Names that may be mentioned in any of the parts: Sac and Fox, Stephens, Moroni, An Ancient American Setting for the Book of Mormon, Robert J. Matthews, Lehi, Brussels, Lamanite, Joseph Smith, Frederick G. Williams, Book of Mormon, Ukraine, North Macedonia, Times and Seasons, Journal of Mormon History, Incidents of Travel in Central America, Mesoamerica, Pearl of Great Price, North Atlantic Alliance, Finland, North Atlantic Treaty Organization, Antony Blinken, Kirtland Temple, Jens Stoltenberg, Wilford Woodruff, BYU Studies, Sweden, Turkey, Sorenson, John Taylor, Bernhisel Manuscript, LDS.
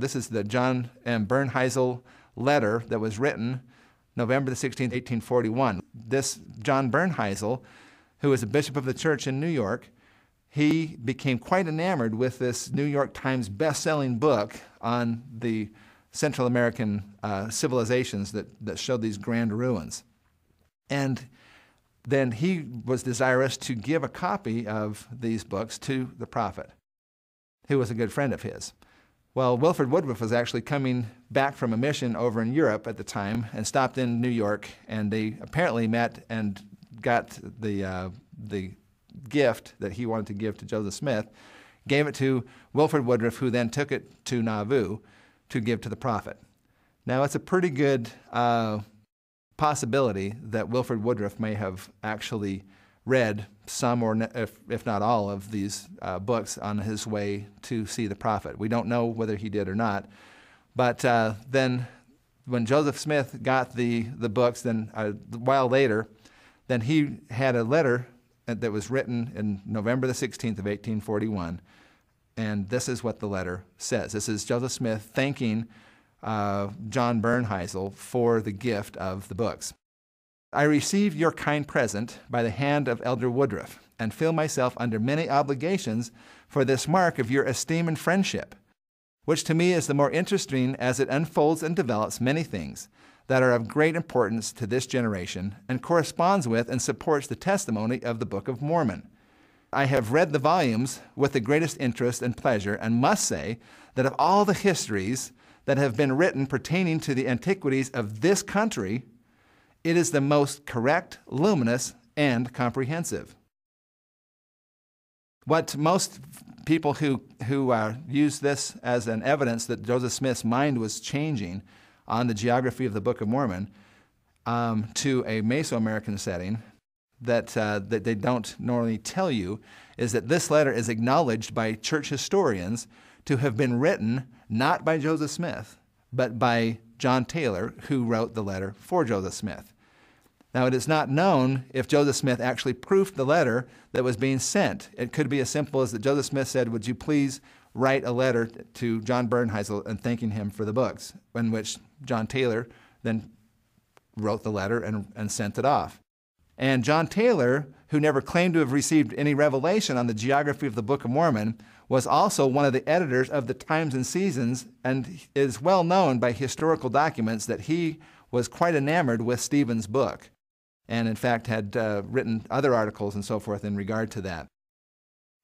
This is the John M. Bernheisel letter that was written November the 16th, 1841. This John Bernheisel, who was a bishop of the church in New York, he became quite enamored with this New York Times best-selling book on the Central American civilizations that showed these grand ruins. And then he was desirous to give a copy of these books to the prophet, who was a good friend of his. Well, Wilford Woodruff was actually coming back from a mission over in Europe at the time and stopped in New York, and they apparently met and got the gift that he wanted to give to Joseph Smith, gave it to Wilford Woodruff, who then took it to Nauvoo to give to the prophet. Now, it's a pretty good possibility that Wilford Woodruff may have actually read some, or if not all, of these books on his way to see the prophet. We don't know whether he did or not. But then when Joseph Smith got the books, then a while later, then he had a letter that was written in November the 16th of 1841, and this is what the letter says. This is Joseph Smith thanking John Bernheisel for the gift of the books. I receive your kind present by the hand of Elder Woodruff, and feel myself under many obligations for this mark of your esteem and friendship, which to me is the more interesting as it unfolds and develops many things that are of great importance to this generation and corresponds with and supports the testimony of the Book of Mormon. I have read the volumes with the greatest interest and pleasure, and must say that of all the histories that have been written pertaining to the antiquities of this country, it is the most correct, luminous, and comprehensive. What most people who use this as an evidence that Joseph Smith's mind was changing on the geography of the Book of Mormon to a Mesoamerican setting that they don't normally tell you is that this letter is acknowledged by church historians to have been written not by Joseph Smith, but by John Taylor, who wrote the letter for Joseph Smith. Now, it is not known if Joseph Smith actually proofed the letter that was being sent. It could be as simple as that Joseph Smith said, "Would you please write a letter to John Bernheisel and thanking him for the books," in which John Taylor then wrote the letter and sent it off. And John Taylor, who never claimed to have received any revelation on the geography of the Book of Mormon, was also one of the editors of the Times and Seasons, and is well known by historical documents that he was quite enamored with Stephens' book, and in fact had written other articles and so forth in regard to that.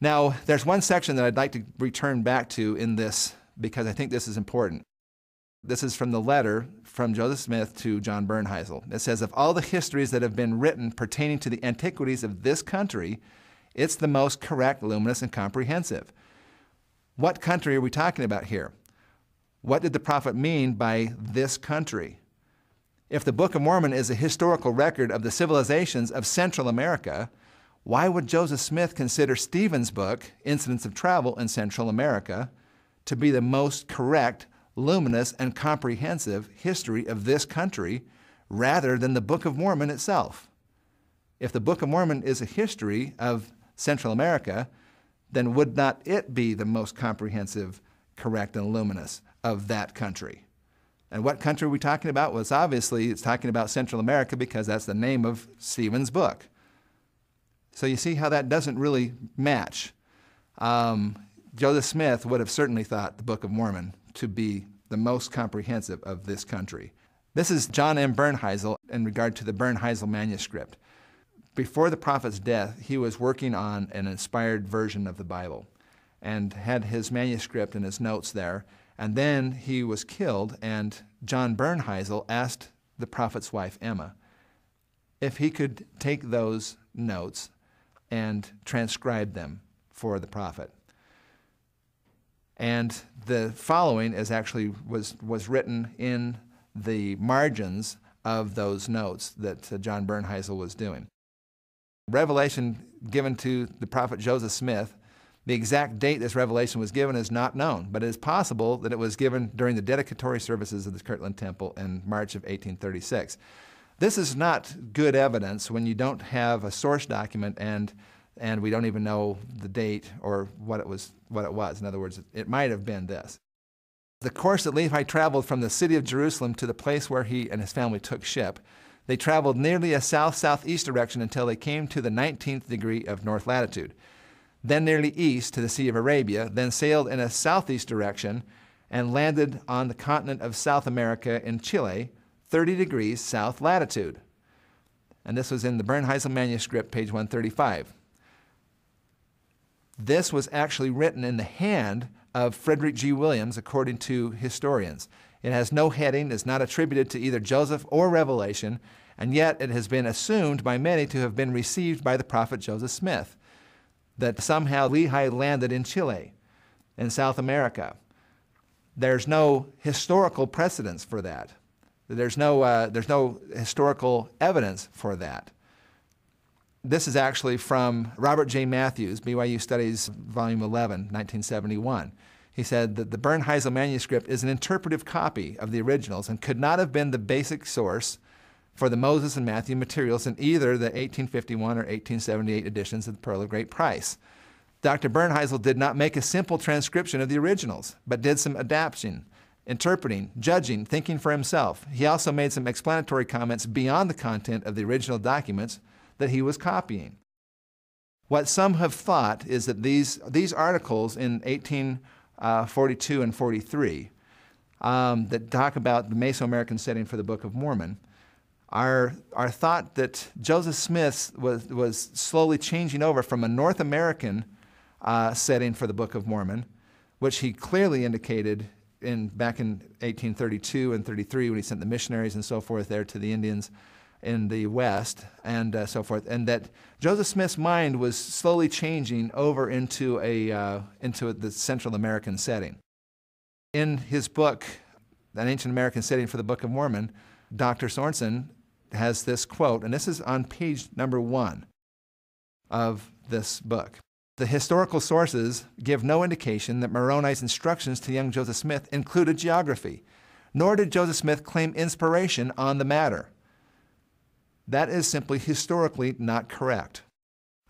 Now, there's one section that I'd like to return back to in this, because I think this is important. This is from the letter from Joseph Smith to John Bernheisel. It says, "Of all the histories that have been written pertaining to the antiquities of this country, it's the most correct, luminous, and comprehensive." What country are we talking about here? What did the prophet mean by this country? If the Book of Mormon is a historical record of the civilizations of Central America, why would Joseph Smith consider Stephens' book, Incidents of Travel in Central America, to be the most correct, luminous, and comprehensive history of this country, rather than the Book of Mormon itself? If the Book of Mormon is a history of Central America, then would not it be the most comprehensive, correct, and luminous of that country? And what country are we talking about? Well, obviously it's talking about Central America, because that's the name of Stephens' book. So you see how that doesn't really match. Joseph Smith would have certainly thought the Book of Mormon to be the most comprehensive of this country. This is John M. Bernheisel in regard to the Bernheisel manuscript. Before the prophet's death, he was working on an inspired version of the Bible and had his manuscript and his notes there. And then he was killed, and John Bernheisel asked the prophet's wife, Emma, if he could take those notes and transcribed them for the prophet. And the following is actually was written in the margins of those notes that John Bernheisel was doing. Revelation given to the prophet Joseph Smith, the exact date this revelation was given is not known, but it is possible that it was given during the dedicatory services of the Kirtland Temple in March of 1836. This is not good evidence when you don't have a source document, and we don't even know the date or what it was. In other words, it might have been this. The course that Lehi traveled from the city of Jerusalem to the place where he and his family took ship, they traveled nearly a south-southeast direction until they came to the 19th degree of north latitude, then nearly east to the Sea of Arabia, then sailed in a southeast direction and landed on the continent of South America in Chile, 30 degrees south latitude. And this was in the Bernheisel manuscript, page 135. This was actually written in the hand of Frederick G. Williams, according to historians. It has no heading, is not attributed to either Joseph or Revelation, and yet it has been assumed by many to have been received by the prophet Joseph Smith, that somehow Lehi landed in Chile, in South America. There's no historical precedence for that. There's no historical evidence for that. This is actually from Robert J. Matthews, BYU Studies, Volume 11, 1971. He said that the Bernheisel manuscript is an interpretive copy of the originals and could not have been the basic source for the Moses and Matthew materials in either the 1851 or 1878 editions of the Pearl of Great Price. Dr. Bernheisel did not make a simple transcription of the originals, but did some adapting, interpreting, judging, thinking for himself. He also made some explanatory comments beyond the content of the original documents that he was copying. What some have thought is that these articles in 1842 and 43 that talk about the Mesoamerican setting for the Book of Mormon are thought that Joseph Smith was slowly changing over from a North American setting for the Book of Mormon, which he clearly indicated back in 1832 and 33 when he sent the missionaries and so forth there to the Indians in the West and so forth, and that Joseph Smith's mind was slowly changing over into the Central American setting. In his book, An Ancient American Setting for the Book of Mormon, Dr. Sorenson has this quote, and this is on page number 1 of this book. The historical sources give no indication that Moroni's instructions to young Joseph Smith included geography, nor did Joseph Smith claim inspiration on the matter. That is simply historically not correct.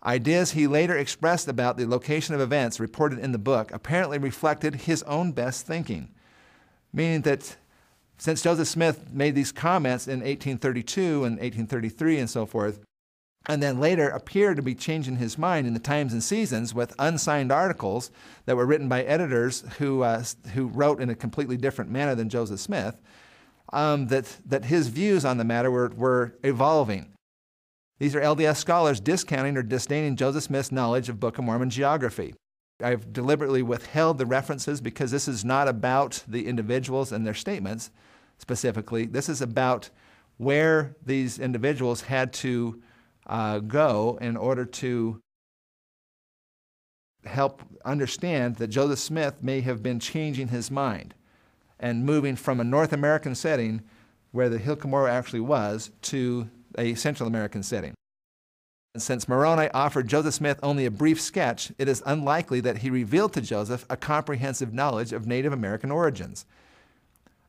Ideas he later expressed about the location of events reported in the book apparently reflected his own best thinking, meaning that since Joseph Smith made these comments in 1832 and 1833 and so forth, and then later appeared to be changing his mind in the Times and Seasons with unsigned articles that were written by editors who wrote in a completely different manner than Joseph Smith, that his views on the matter were evolving. These are LDS scholars discounting or disdaining Joseph Smith's knowledge of Book of Mormon geography. I've deliberately withheld the references because this is not about the individuals and their statements specifically. This is about where these individuals had to go in order to help understand that Joseph Smith may have been changing his mind and moving from a North American setting, where the Hill Cumorah actually was, to a Central American setting. And since Moroni offered Joseph Smith only a brief sketch, it is unlikely that he revealed to Joseph a comprehensive knowledge of Native American origins.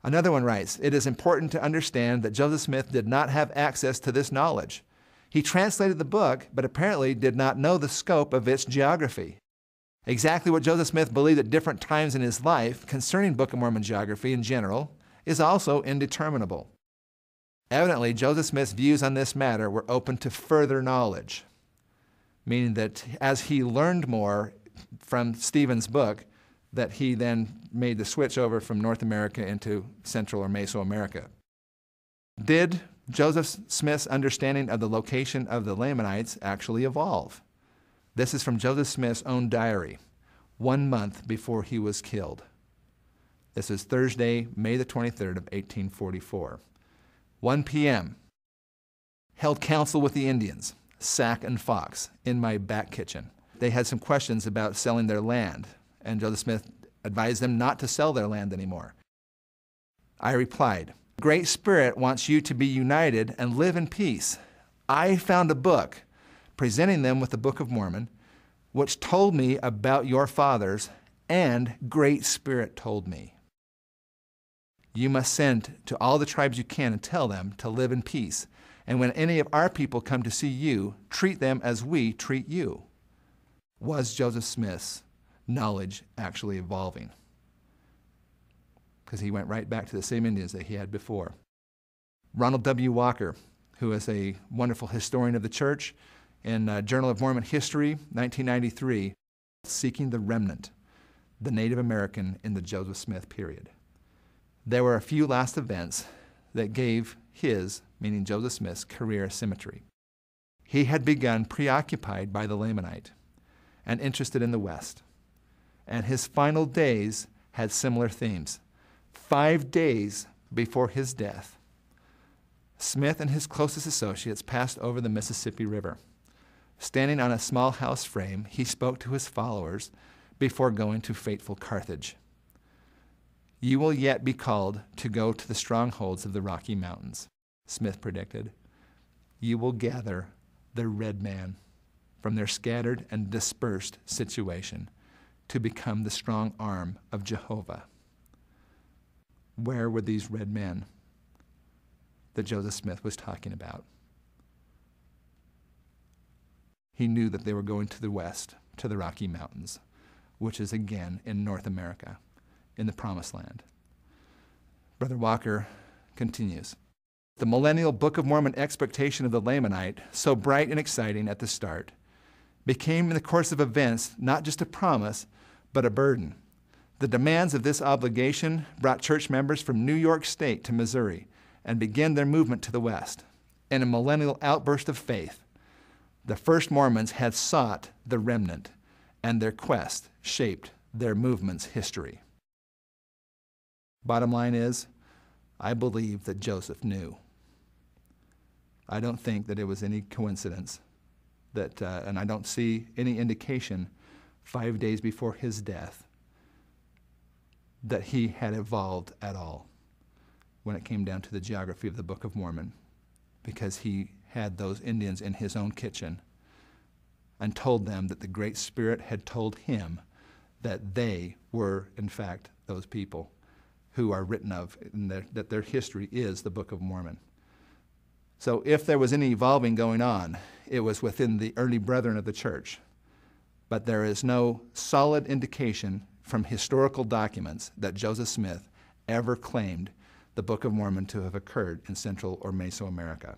Another one writes, "It is important to understand that Joseph Smith did not have access to this knowledge. He translated the book, but apparently did not know the scope of its geography." Exactly what Joseph Smith believed at different times in his life concerning Book of Mormon geography in general is also indeterminable. Evidently, Joseph Smith's views on this matter were open to further knowledge, meaning that as he learned more from Stephens' book, that he then made the switch over from North America into Central or Mesoamerica. Did Joseph Smith's understanding of the location of the Lamanites actually evolve? This is from Joseph Smith's own diary, 1 month before he was killed. This is Thursday, May the 23rd of 1844. 1 p.m. Held council with the Indians, Sac and Fox, in my back kitchen. They had some questions about selling their land, and Joseph Smith advised them not to sell their land anymore. I replied, "Great Spirit wants you to be united and live in peace. I found a book presenting them with the Book of Mormon, which told me about your fathers, and Great Spirit told me. You must send to all the tribes you can and tell them to live in peace, and when any of our people come to see you, treat them as we treat you." Was Joseph Smith's knowledge actually evolving? because he went right back to the same Indians that he had before. Ronald W. Walker, who is a wonderful historian of the church, in Journal of Mormon History, 1993, Seeking the Remnant, the Native American in the Joseph Smith period. There were a few last events that gave his, meaning Joseph Smith's, career symmetry. He had begun preoccupied by the Lamanite and interested in the West, and his final days had similar themes. 5 days before his death, Smith and his closest associates passed over the Mississippi River. Standing on a small house frame, he spoke to his followers before going to fateful Carthage. You will yet be called to go to the strongholds of the Rocky Mountains, Smith predicted. You will gather the red man from their scattered and dispersed situation to become the strong arm of Jehovah. Where were these red men that Joseph Smith was talking about? He knew that they were going to the west, to the Rocky Mountains, which is again in North America, in the Promised Land. Brother Walker continues. The millennial Book of Mormon expectation of the Lamanite, so bright and exciting at the start, became in the course of events not just a promise, but a burden. The demands of this obligation brought church members from New York State to Missouri and began their movement to the west. In a millennial outburst of faith, the first Mormons had sought the remnant, and their quest shaped their movement's history. Bottom line is, I believe that Joseph knew. I don't think that it was any coincidence that, and I don't see any indication 5 days before his death that he had evolved at all when it came down to the geography of the Book of Mormon, because he had those Indians in his own kitchen and told them that the Great Spirit had told him that they were, in fact, those people who are written of, and that their history is the Book of Mormon. So if there was any evolving going on, it was within the early brethren of the church. But there is no solid indication from historical documents that Joseph Smith ever claimed the Book of Mormon to have occurred in Central or Mesoamerica.